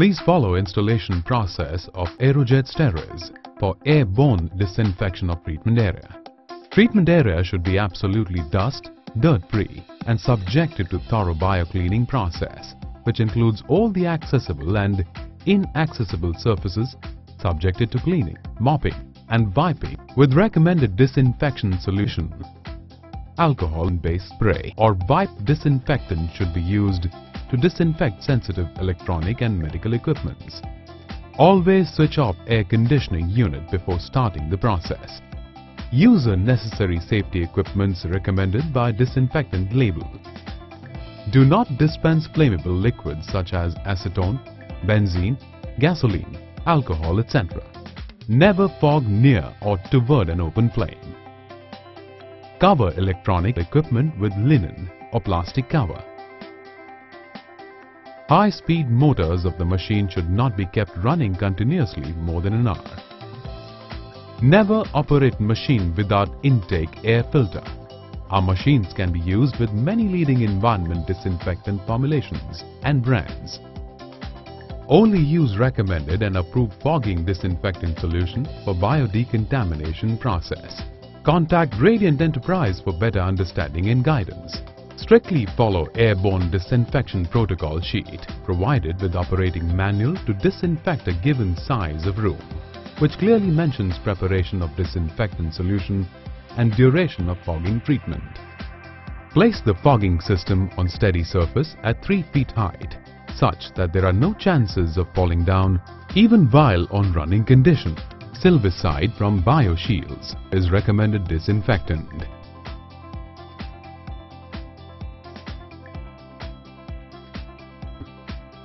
Please follow installation process of Aerojet Steriz for airborne disinfection of treatment area. Treatment area should be absolutely dust, dirt-free and subjected to thorough bio-cleaning process, which includes all the accessible and inaccessible surfaces subjected to cleaning, mopping and wiping with recommended disinfection solution. Alcohol-based spray or wipe disinfectant should be used to disinfect sensitive electronic and medical equipments. Always switch off air conditioning unit before starting the process. Use necessary safety equipments recommended by disinfectant label. Do not dispense flammable liquids such as acetone, benzene, gasoline, alcohol, etc. Never fog near or toward an open flame. Cover electronic equipment with linen or plastic cover. High-speed motors of the machine should not be kept running continuously more than an hour. Never operate machine without intake air filter. Our machines can be used with many leading environment disinfectant formulations and brands. Only use recommended and approved fogging disinfectant solution for biodecontamination process. Contact Radiant Enterprise for better understanding and guidance. Strictly follow airborne disinfection protocol sheet provided with operating manual to disinfect a given size of room, which clearly mentions preparation of disinfectant solution and duration of fogging treatment. Place the fogging system on steady surface at 3 feet height, such that there are no chances of falling down even while on running condition. Silvicide from BioShields is recommended disinfectant.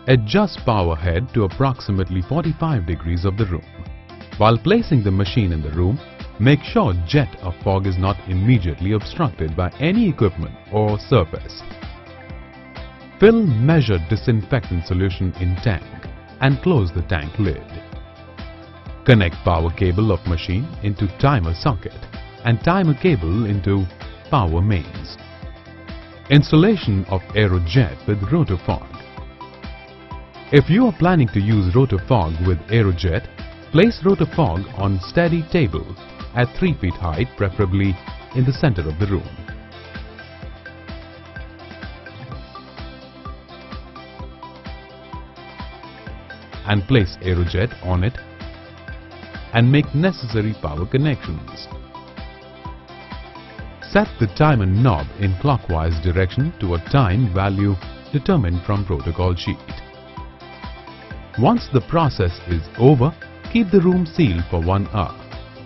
Adjust power head to approximately 45 degrees of the room. While placing the machine in the room, make sure jet of fog is not immediately obstructed by any equipment or surface. Fill measured disinfectant solution in tank and close the tank lid. Connect power cable of machine into timer socket and timer cable into power mains. Installation of Aerojet with Rotofog. If you are planning to use Rotofog with Aerojet, place Rotofog on steady table at 3 feet height, preferably in the center of the room. And place Aerojet on it and make necessary power connections. Set the timer knob in clockwise direction to a time value determined from protocol sheet. Once the process is over, keep the room sealed for 1 hour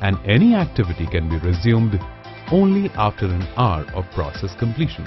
and any activity can be resumed only after an hour of process completion.